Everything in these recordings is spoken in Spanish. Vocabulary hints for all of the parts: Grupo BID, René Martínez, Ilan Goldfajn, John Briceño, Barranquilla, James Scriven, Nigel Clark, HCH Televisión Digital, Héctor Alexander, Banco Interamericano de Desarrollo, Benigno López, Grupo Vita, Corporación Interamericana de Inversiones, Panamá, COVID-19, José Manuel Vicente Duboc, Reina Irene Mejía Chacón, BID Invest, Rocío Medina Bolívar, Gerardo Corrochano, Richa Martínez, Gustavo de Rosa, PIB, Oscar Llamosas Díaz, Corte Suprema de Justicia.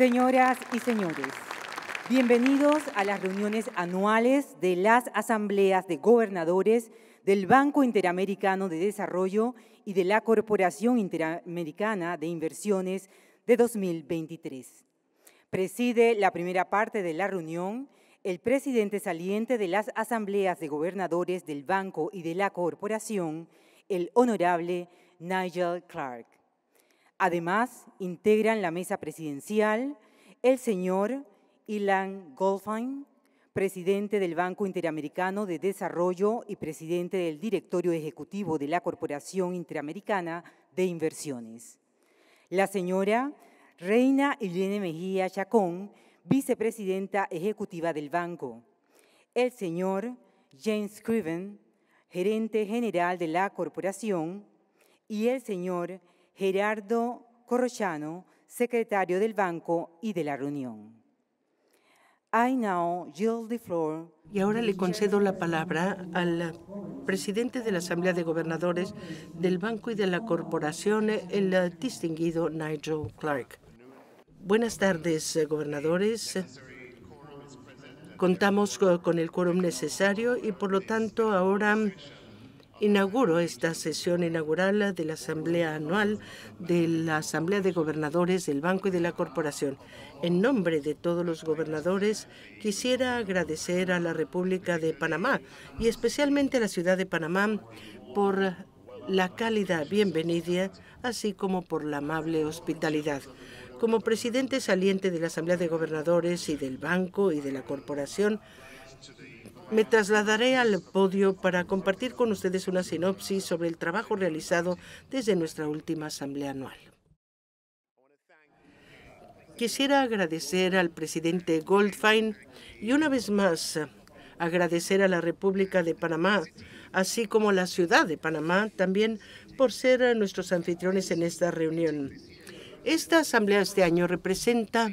Señoras y señores, bienvenidos a las reuniones anuales de las Asambleas de Gobernadores del Banco Interamericano de Desarrollo y de la Corporación Interamericana de Inversiones de 2023. Preside la primera parte de la reunión el presidente saliente de las Asambleas de Gobernadores del Banco y de la Corporación, el honorable Nigel Clark. Además, integran la mesa presidencial el señor Ilan Goldfajn, presidente del Banco Interamericano de Desarrollo y presidente del Directorio Ejecutivo de la Corporación Interamericana de Inversiones. La señora Reina Irene Mejía Chacón, vicepresidenta ejecutiva del banco. El señor James Scriven, gerente general de la corporación. Y el señor Gerardo Corrochano, secretario del banco y de la reunión. I now yield the floor. Y ahora le concedo la palabra al presidente de la Asamblea de Gobernadores del Banco y de la Corporación, el distinguido Nigel Clark. Buenas tardes, gobernadores. Contamos con el quórum necesario y, por lo tanto, ahora inauguro esta sesión inaugural de la Asamblea Anual de la Asamblea de Gobernadores del Banco y de la Corporación. En nombre de todos los gobernadores, quisiera agradecer a la República de Panamá y especialmente a la ciudad de Panamá por la cálida bienvenida, así como por la amable hospitalidad. Como presidente saliente de la Asamblea de Gobernadores y del Banco y de la Corporación, me trasladaré al podio para compartir con ustedes una sinopsis sobre el trabajo realizado desde nuestra última asamblea anual. Quisiera agradecer al presidente Goldfajn y una vez más agradecer a la República de Panamá, así como a la ciudad de Panamá, también por ser nuestros anfitriones en esta reunión. Esta asamblea este año representa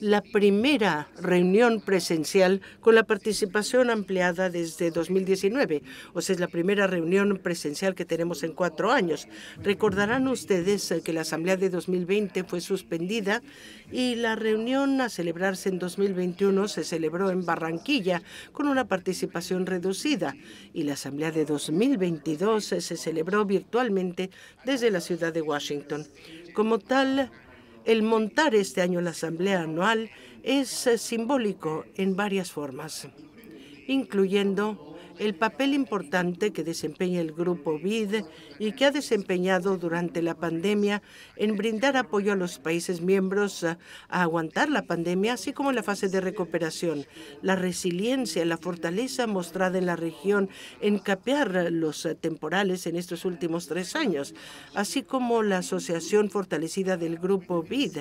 la primera reunión presencial con la participación ampliada desde 2019. O sea, es la primera reunión presencial que tenemos en 4 años. Recordarán ustedes que la Asamblea de 2020 fue suspendida y la reunión a celebrarse en 2021 se celebró en Barranquilla con una participación reducida. Y la Asamblea de 2022 se celebró virtualmente desde la ciudad de Washington. Como tal, el montar este año la Asamblea Anual es simbólico en varias formas, incluyendo el papel importante que desempeña el Grupo BID y que ha desempeñado durante la pandemia en brindar apoyo a los países miembros a aguantar la pandemia, así como en la fase de recuperación, la resiliencia, la fortaleza mostrada en la región en capear los temporales en estos últimos 3 años, así como la asociación fortalecida del Grupo BID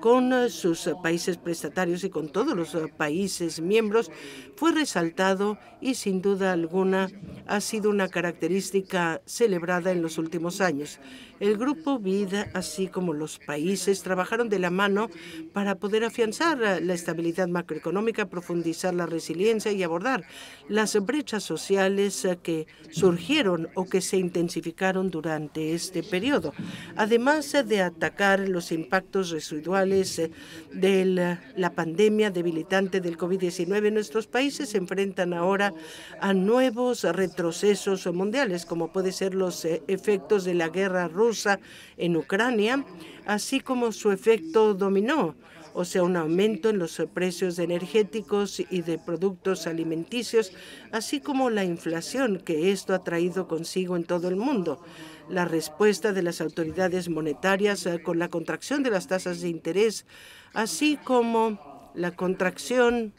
con sus países prestatarios y con todos los países miembros, fue resaltado y sin duda alguna ha sido una característica celebrada en los últimos años. El Grupo BID, así como los países, trabajaron de la mano para poder afianzar la estabilidad macroeconómica, profundizar la resiliencia y abordar las brechas sociales que surgieron o que se intensificaron durante este periodo, además de atacar los impactos residuales de la pandemia debilitante del COVID-19. Nuestros países se enfrentan ahora a nuevos retrocesos mundiales, como pueden ser los efectos de la guerra rusa en Ucrania, así como su efecto dominó, o sea, un aumento en los precios energéticos y de productos alimenticios, así como la inflación que esto ha traído consigo en todo el mundo. La respuesta de las autoridades monetarias con la contracción de las tasas de interés, así como la contracción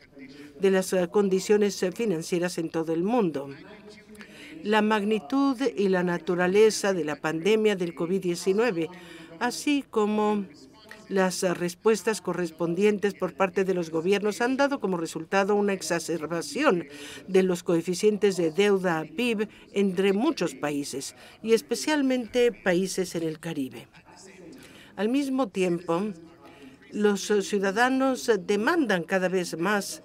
de las condiciones financieras en todo el mundo. La magnitud y la naturaleza de la pandemia del COVID-19, así como las respuestas correspondientes por parte de los gobiernos han dado como resultado una exacerbación de los coeficientes de deuda a PIB entre muchos países, y especialmente países en el Caribe. Al mismo tiempo, los ciudadanos demandan cada vez más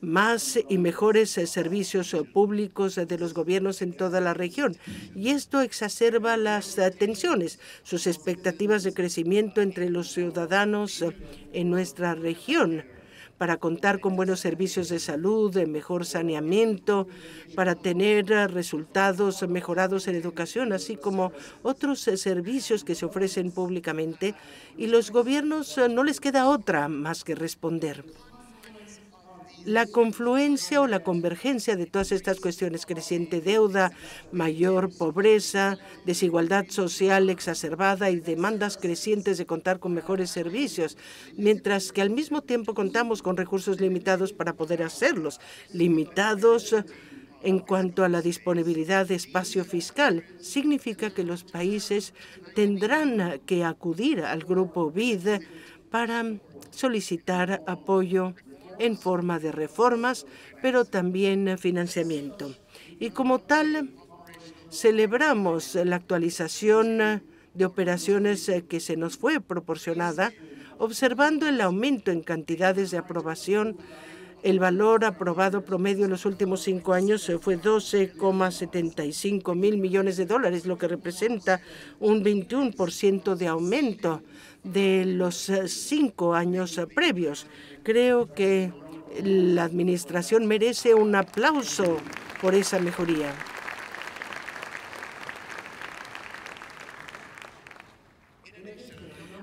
más y mejores servicios públicos de los gobiernos en toda la región. Y esto exacerba las tensiones, sus expectativas de crecimiento entre los ciudadanos en nuestra región, para contar con buenos servicios de salud, de mejor saneamiento, para tener resultados mejorados en educación, así como otros servicios que se ofrecen públicamente, y los gobiernos no les queda otra más que responder. La confluencia o la convergencia de todas estas cuestiones, creciente deuda, mayor pobreza, desigualdad social exacerbada y demandas crecientes de contar con mejores servicios, mientras que al mismo tiempo contamos con recursos limitados para poder hacerlos, limitados en cuanto a la disponibilidad de espacio fiscal, significa que los países tendrán que acudir al Grupo BID para solicitar apoyo en forma de reformas, pero también financiamiento. Y como tal, celebramos la actualización de operaciones que se nos fue proporcionada, observando el aumento en cantidades de aprobación. El valor aprobado promedio en los últimos 5 años fue 12,75 mil millones de dólares, lo que representa un 21% de aumento de los 5 años previos. Creo que la administración merece un aplauso por esa mejoría.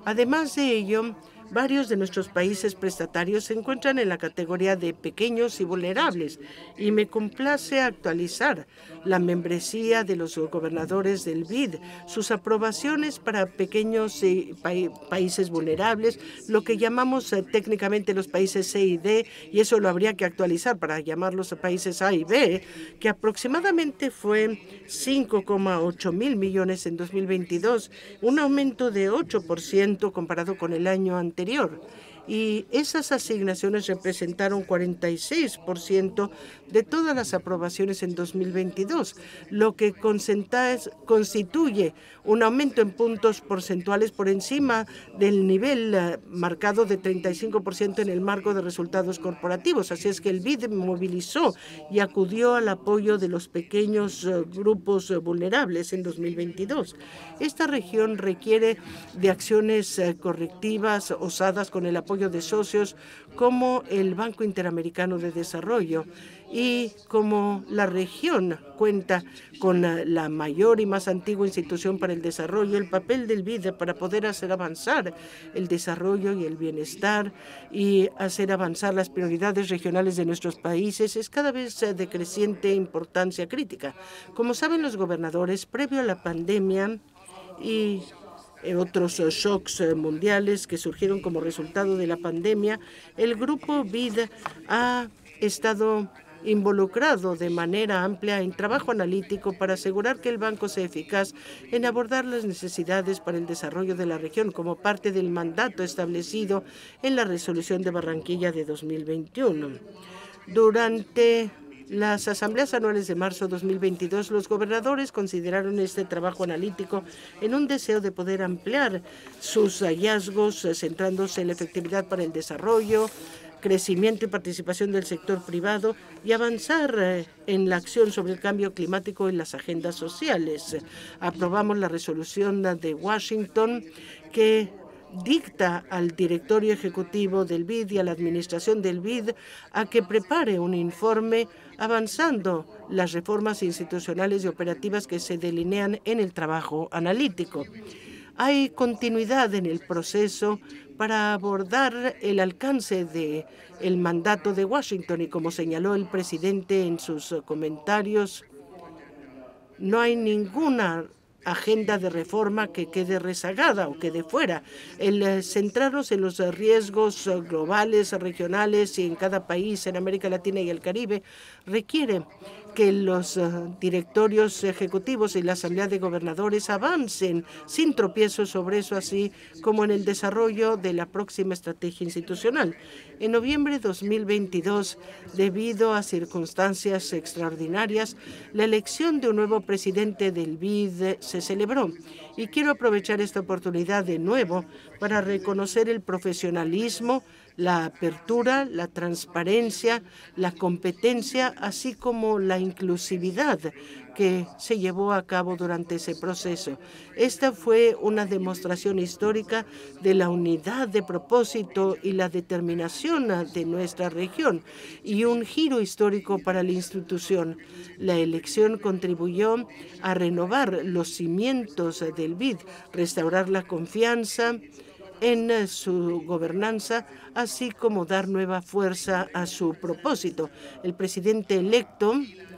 Además de ello, varios de nuestros países prestatarios se encuentran en la categoría de pequeños y vulnerables, y me complace actualizar la membresía de los gobernadores del BID, sus aprobaciones para pequeños y países vulnerables, lo que llamamos técnicamente los países C y D, y eso lo habría que actualizar para llamarlos a países A y B, que aproximadamente fue 5,8 mil millones en 2022, un aumento de 8% comparado con el año anterior. Y esas asignaciones representaron 46% de todas las aprobaciones en 2022, lo que constituye un aumento en puntos porcentuales por encima del nivel marcado de 35% en el marco de resultados corporativos. Así es que el BID movilizó y acudió al apoyo de los pequeños grupos vulnerables en 2022. Esta región requiere de acciones correctivas osadas con el apoyo de socios como el Banco Interamericano de Desarrollo, y como la región cuenta con la mayor y más antigua institución para el desarrollo, el papel del BID para poder hacer avanzar el desarrollo y el bienestar y hacer avanzar las prioridades regionales de nuestros países es cada vez de creciente importancia crítica. Como saben los gobernadores, previo a la pandemia y otros shocks mundiales que surgieron como resultado de la pandemia, el Grupo BID ha estado involucrado de manera amplia en trabajo analítico para asegurar que el banco sea eficaz en abordar las necesidades para el desarrollo de la región como parte del mandato establecido en la resolución de Barranquilla de 2021. Durante las asambleas anuales de marzo de 2022, los gobernadores consideraron este trabajo analítico en un deseo de poder ampliar sus hallazgos, centrándose en la efectividad para el desarrollo, crecimiento y participación del sector privado y avanzar en la acción sobre el cambio climático y las agendas sociales. Aprobamos la resolución de Washington que dicta al directorio ejecutivo del BID y a la administración del BID a que prepare un informe avanzando las reformas institucionales y operativas que se delinean en el trabajo analítico. Hay continuidad en el proceso para abordar el alcance del mandato de Washington y, como señaló el presidente en sus comentarios, no hay ninguna agenda de reforma que quede rezagada o quede fuera. El centrarnos en los riesgos globales, regionales y en cada país en América Latina y el Caribe requiere que los directorios ejecutivos y la Asamblea de Gobernadores avancen sin tropiezos sobre eso, así como en el desarrollo de la próxima estrategia institucional. En noviembre de 2022, debido a circunstancias extraordinarias, la elección de un nuevo presidente del BID se celebró y quiero aprovechar esta oportunidad de nuevo para reconocer el profesionalismo, la apertura, la transparencia, la competencia, así como la inclusividad que se llevó a cabo durante ese proceso. Esta fue una demostración histórica de la unidad de propósito y la determinación de nuestra región y un giro histórico para la institución. La elección contribuyó a renovar los cimientos del BID, restaurar la confianza en su gobernanza, así como dar nueva fuerza a su propósito. El presidente electo,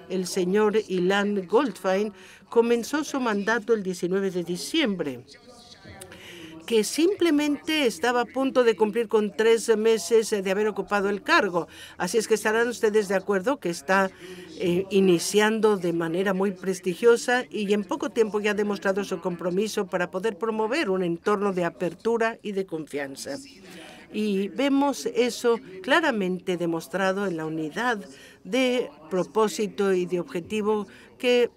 el señor Ilan Goldfajn, comenzó su mandato el 19 de diciembre, que simplemente estaba a punto de cumplir con 3 meses de haber ocupado el cargo. Así es que estarán ustedes de acuerdo que está iniciando de manera muy prestigiosa y en poco tiempo ya ha demostrado su compromiso para poder promover un entorno de apertura y de confianza. Y vemos eso claramente demostrado en la unidad de propósito y de objetivo que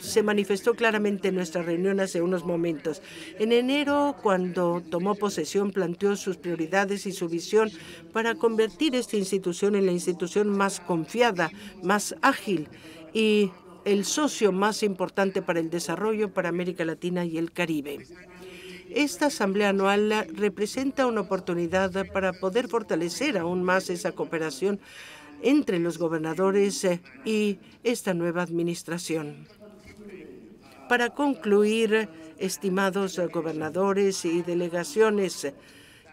se manifestó claramente en nuestra reunión hace unos momentos. En enero, cuando tomó posesión, planteó sus prioridades y su visión para convertir esta institución en la institución más confiada, más ágil y el socio más importante para el desarrollo para América Latina y el Caribe. Esta asamblea anual representa una oportunidad para poder fortalecer aún más esa cooperación entre los gobernadores y esta nueva administración. Para concluir, estimados gobernadores y delegaciones,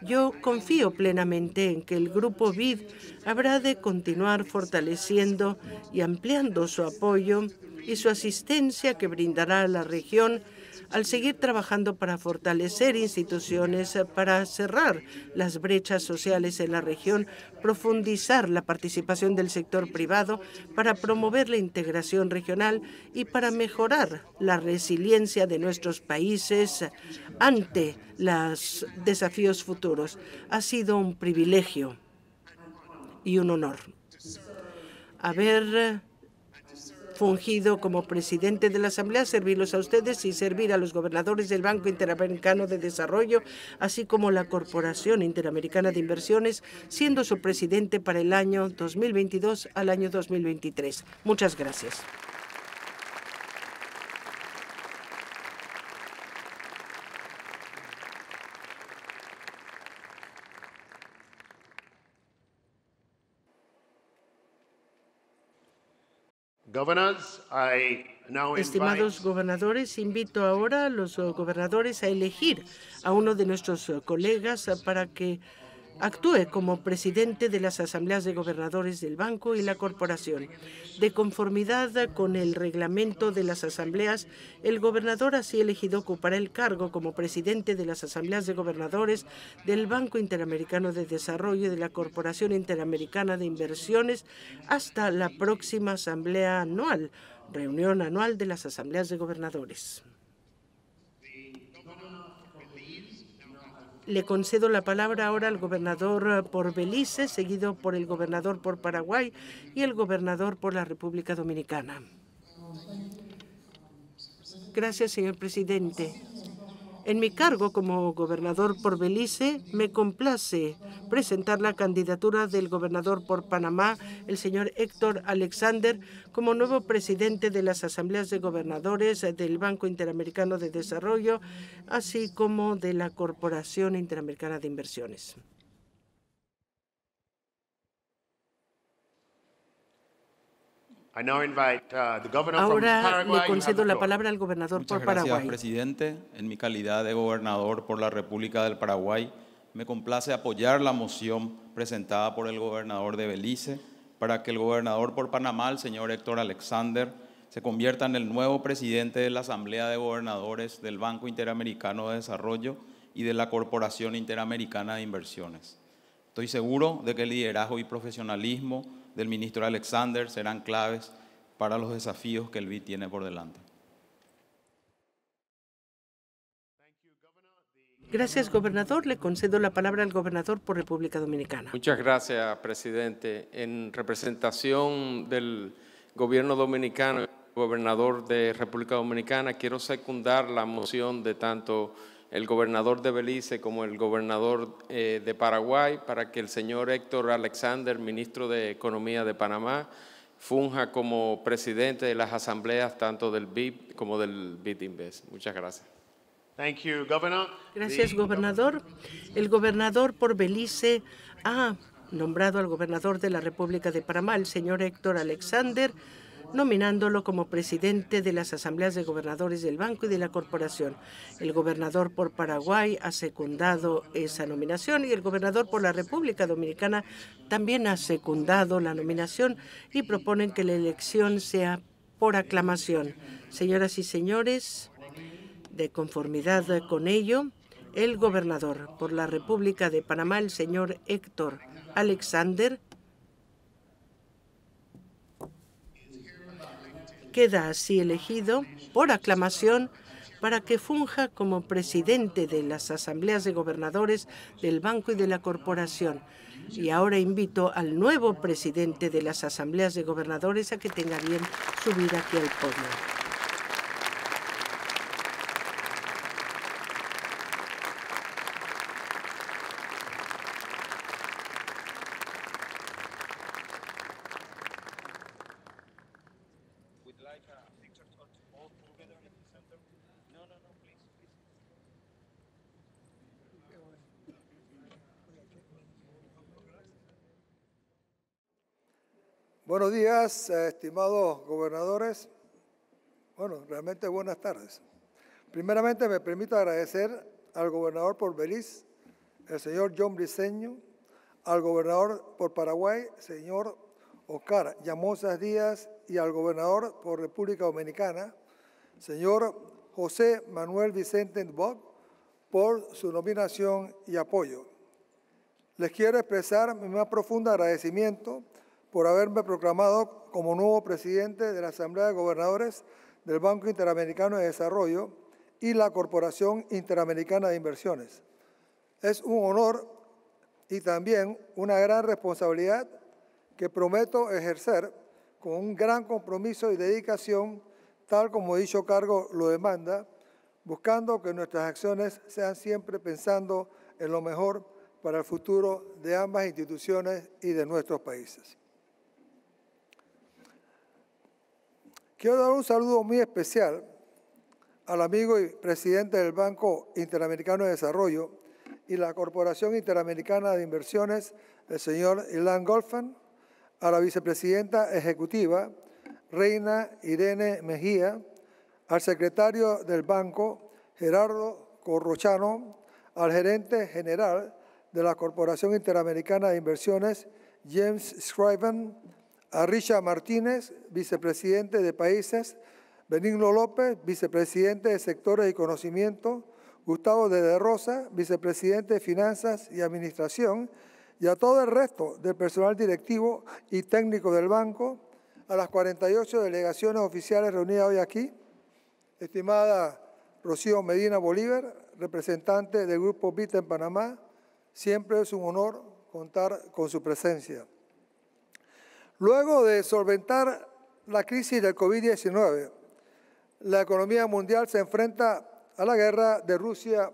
yo confío plenamente en que el Grupo BID habrá de continuar fortaleciendo y ampliando su apoyo y su asistencia que brindará a la región al seguir trabajando para fortalecer instituciones, para cerrar las brechas sociales en la región, profundizar la participación del sector privado, para promover la integración regional y para mejorar la resiliencia de nuestros países ante los desafíos futuros. Ha sido un privilegio y un honor haber fungido como presidente de la Asamblea, servirlos a ustedes y servir a los gobernadores del Banco Interamericano de Desarrollo, así como la Corporación Interamericana de Inversiones, siendo su presidente para el año 2022 al año 2023. Muchas gracias. Estimados gobernadores, invito ahora a los gobernadores a elegir a uno de nuestros colegas para que actúe como presidente de las asambleas de gobernadores del banco y la corporación. De conformidad con el reglamento de las asambleas, el gobernador así elegido ocupará el cargo como presidente de las asambleas de gobernadores del Banco Interamericano de Desarrollo y de la Corporación Interamericana de Inversiones hasta la próxima asamblea anual, reunión anual de las asambleas de gobernadores. Le concedo la palabra ahora al gobernador por Belice, seguido por el gobernador por Paraguay y el gobernador por la República Dominicana. Gracias, señor presidente. En mi cargo como gobernador por Belice, me complace presentar la candidatura del gobernador por Panamá, el señor Héctor Alexander, como nuevo presidente de las asambleas de gobernadores del Banco Interamericano de Desarrollo, así como de la Corporación Interamericana de Inversiones. Ahora le concedo la palabra al gobernador por Paraguay. Muchas gracias, presidente. En mi calidad de gobernador por la República del Paraguay, me complace apoyar la moción presentada por el gobernador de Belice para que el gobernador por Panamá, el señor Héctor Alexander, se convierta en el nuevo presidente de la Asamblea de Gobernadores del Banco Interamericano de Desarrollo y de la Corporación Interamericana de Inversiones. Estoy seguro de que el liderazgo y profesionalismo del ministro Alexander serán claves para los desafíos que el BID tiene por delante. Gracias, gobernador. Le concedo la palabra al gobernador por República Dominicana. Muchas gracias, presidente. En representación del gobierno dominicano, gobernador de República Dominicana. Quiero secundar la moción de tanto el gobernador de Belice como el gobernador de Paraguay para que el señor Héctor Alexander, ministro de Economía de Panamá, funja como presidente de las asambleas tanto del BID como del BID Invest. Muchas gracias. Thank you, Governor. Gracias, gobernador. El gobernador por Belice ha nombrado al gobernador de la República de Panamá, el señor Héctor Alexander, nominándolo como presidente de las asambleas de gobernadores del banco y de la corporación. El gobernador por Paraguay ha secundado esa nominación y el gobernador por la República Dominicana también ha secundado la nominación y proponen que la elección sea por aclamación. Señoras y señores, de conformidad con ello, el gobernador por la República de Panamá, el señor Héctor Alexander, queda así elegido por aclamación para que funja como presidente de las asambleas de gobernadores del banco y de la corporación. Y ahora invito al nuevo presidente de las asambleas de gobernadores a que tenga bien subir aquí al podio. Buenos días, estimados gobernadores. Bueno, realmente buenas tardes. Primeramente, me permito agradecer al gobernador por Belice, el señor John Briceño, al gobernador por Paraguay, señor Oscar Llamosas Díaz, y al gobernador por República Dominicana, señor José Manuel Vicente Duboc, por su nominación y apoyo. Les quiero expresar mi más profundo agradecimiento por haberme proclamado como nuevo presidente de la Asamblea de Gobernadores del Banco Interamericano de Desarrollo y la Corporación Interamericana de Inversiones. Es un honor y también una gran responsabilidad que prometo ejercer con un gran compromiso y dedicación, tal como dicho cargo lo demanda, buscando que nuestras acciones sean siempre pensando en lo mejor para el futuro de ambas instituciones y de nuestros países. Quiero dar un saludo muy especial al amigo y presidente del Banco Interamericano de Desarrollo y la Corporación Interamericana de Inversiones, el señor Ilan Goldfajn, a la vicepresidenta ejecutiva, Reina Irene Mejía, al secretario del banco, Gerardo Corrochano, al gerente general de la Corporación Interamericana de Inversiones, James Scriven, a Richa Martínez, vicepresidente de Países, Benigno López, vicepresidente de Sectores y Conocimiento, Gustavo de Rosa, vicepresidente de Finanzas y Administración, y a todo el resto del personal directivo y técnico del banco, a las 48 delegaciones oficiales reunidas hoy aquí, estimada Rocío Medina Bolívar, representante del Grupo Vita en Panamá, siempre es un honor contar con su presencia. Luego de solventar la crisis del COVID-19, la economía mundial se enfrenta a la guerra de Rusia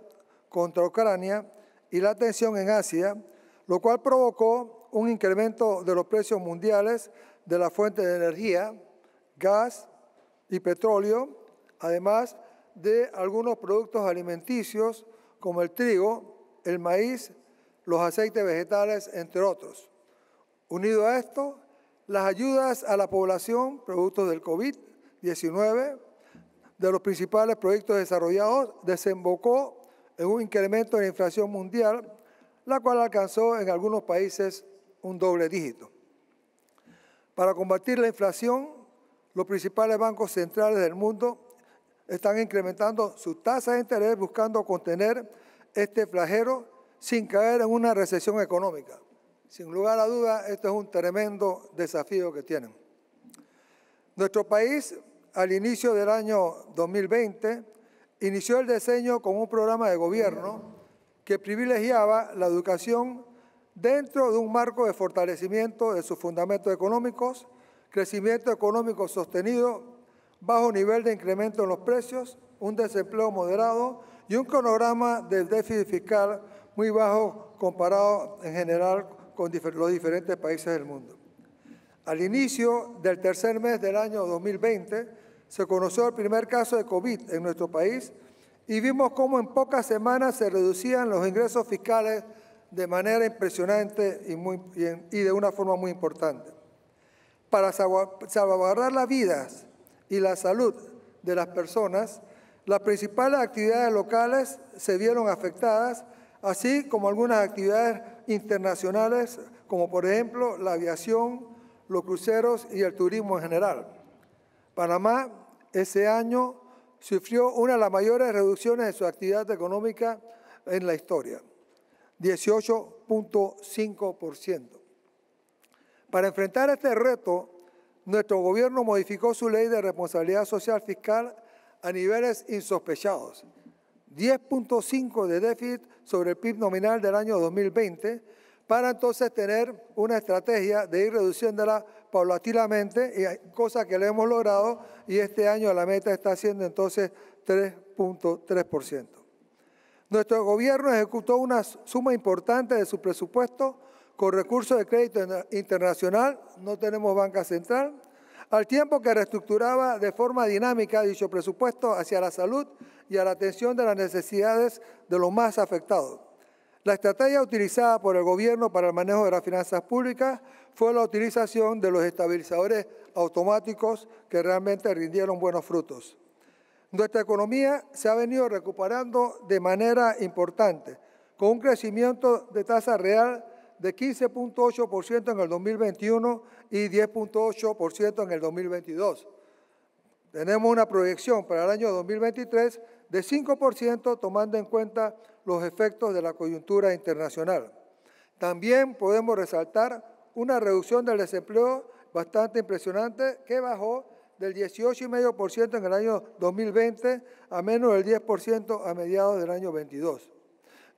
contra Ucrania y la tensión en Asia, lo cual provocó un incremento de los precios mundiales de las fuentes de energía, gas y petróleo, además de algunos productos alimenticios como el trigo, el maíz, los aceites vegetales, entre otros. Unido a esto, las ayudas a la población, producto del COVID-19, de los principales proyectos desarrollados, desembocó en un incremento de la inflación mundial, la cual alcanzó en algunos países un doble dígito. Para combatir la inflación, los principales bancos centrales del mundo están incrementando sus tasas de interés buscando contener este flagelo sin caer en una recesión económica. Sin lugar a duda, esto es un tremendo desafío que tienen. Nuestro país, al inicio del año 2020, inició el diseño con un programa de gobierno que privilegiaba la educación dentro de un marco de fortalecimiento de sus fundamentos económicos, crecimiento económico sostenido, bajo nivel de incremento en los precios, un desempleo moderado y un cronograma del déficit fiscal muy bajo comparado en general con los diferentes países del mundo. Al inicio del tercer mes del año 2020, se conoció el primer caso de COVID en nuestro país y vimos cómo en pocas semanas se reducían los ingresos fiscales de manera impresionante y de una forma muy importante. Para salvaguardar las vidas y la salud de las personas, las principales actividades locales se vieron afectadas, así como algunas actividades internacionales, como por ejemplo la aviación, los cruceros y el turismo en general. Panamá ese año sufrió una de las mayores reducciones de su actividad económica en la historia, 18.5%. Para enfrentar este reto, nuestro gobierno modificó su ley de responsabilidad social fiscal a niveles insospechados, 10.5 de déficit sobre el PIB nominal del año 2020, para entonces tener una estrategia de ir reduciéndola paulatinamente, cosa que le hemos logrado, y este año la meta está siendo entonces 3.3%. Nuestro gobierno ejecutó una suma importante de su presupuesto con recursos de crédito internacional, no tenemos banca central, al tiempo que reestructuraba de forma dinámica dicho presupuesto hacia la salud y a la atención de las necesidades de los más afectados. La estrategia utilizada por el gobierno para el manejo de las finanzas públicas fue la utilización de los estabilizadores automáticos que realmente rindieron buenos frutos. Nuestra economía se ha venido recuperando de manera importante, con un crecimiento de tasa real de 15.8% en el 2021 y 10.8% en el 2022. Tenemos una proyección para el año 2023 de 5% tomando en cuenta los efectos de la coyuntura internacional. También podemos resaltar una reducción del desempleo bastante impresionante que bajó del 18,5% en el año 2020 a menos del 10% a mediados del año 22.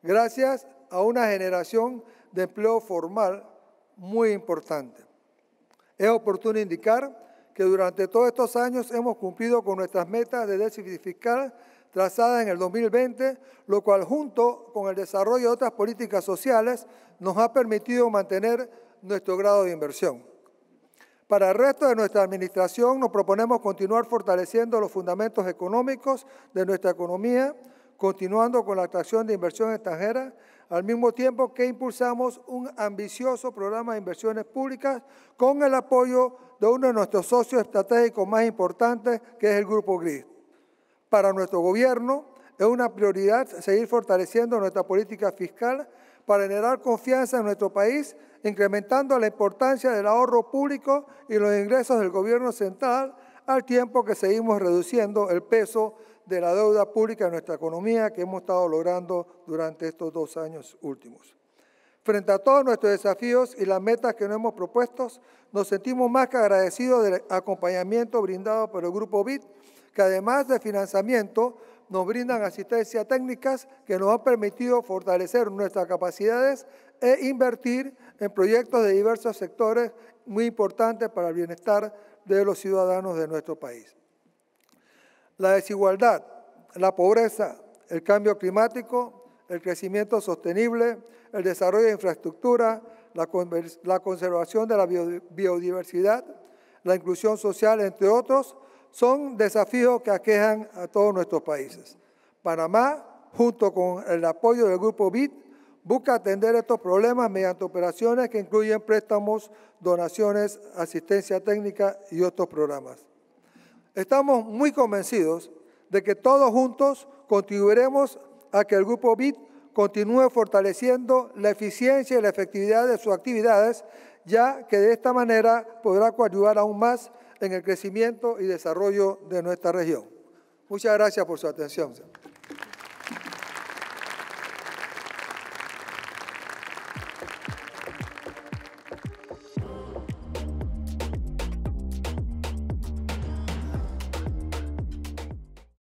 Gracias a una generación de empleo formal muy importante. Es oportuno indicar que durante todos estos años hemos cumplido con nuestras metas de déficit fiscal trazadas en el 2020, lo cual junto con el desarrollo de otras políticas sociales nos ha permitido mantener nuestro grado de inversión. Para el resto de nuestra administración nos proponemos continuar fortaleciendo los fundamentos económicos de nuestra economía, continuando con la atracción de inversión extranjera, al mismo tiempo que impulsamos un ambicioso programa de inversiones públicas con el apoyo de uno de nuestros socios estratégicos más importantes, que es el Grupo BID. Para nuestro gobierno es una prioridad seguir fortaleciendo nuestra política fiscal para generar confianza en nuestro país, incrementando la importancia del ahorro público y los ingresos del gobierno central, al tiempo que seguimos reduciendo el peso de la deuda pública en nuestra economía que hemos estado logrando durante estos 2 años últimos. Frente a todos nuestros desafíos y las metas que nos hemos propuesto, nos sentimos más que agradecidos del acompañamiento brindado por el Grupo BID, que además de financiamiento, nos brindan asistencia técnicas que nos han permitido fortalecer nuestras capacidades e invertir en proyectos de diversos sectores muy importantes para el bienestar de los ciudadanos de nuestro país. La desigualdad, la pobreza, el cambio climático, el crecimiento sostenible, el desarrollo de infraestructura, la conservación de la biodiversidad, la inclusión social, entre otros, son desafíos que aquejan a todos nuestros países. Panamá, junto con el apoyo del Grupo BID, busca atender estos problemas mediante operaciones que incluyen préstamos, donaciones, asistencia técnica y otros programas. Estamos muy convencidos de que todos juntos contribuiremos a que el Grupo BID continúe fortaleciendo la eficiencia y la efectividad de sus actividades, ya que de esta manera podrá coadyuvar aún más en el crecimiento y desarrollo de nuestra región. Muchas gracias por su atención.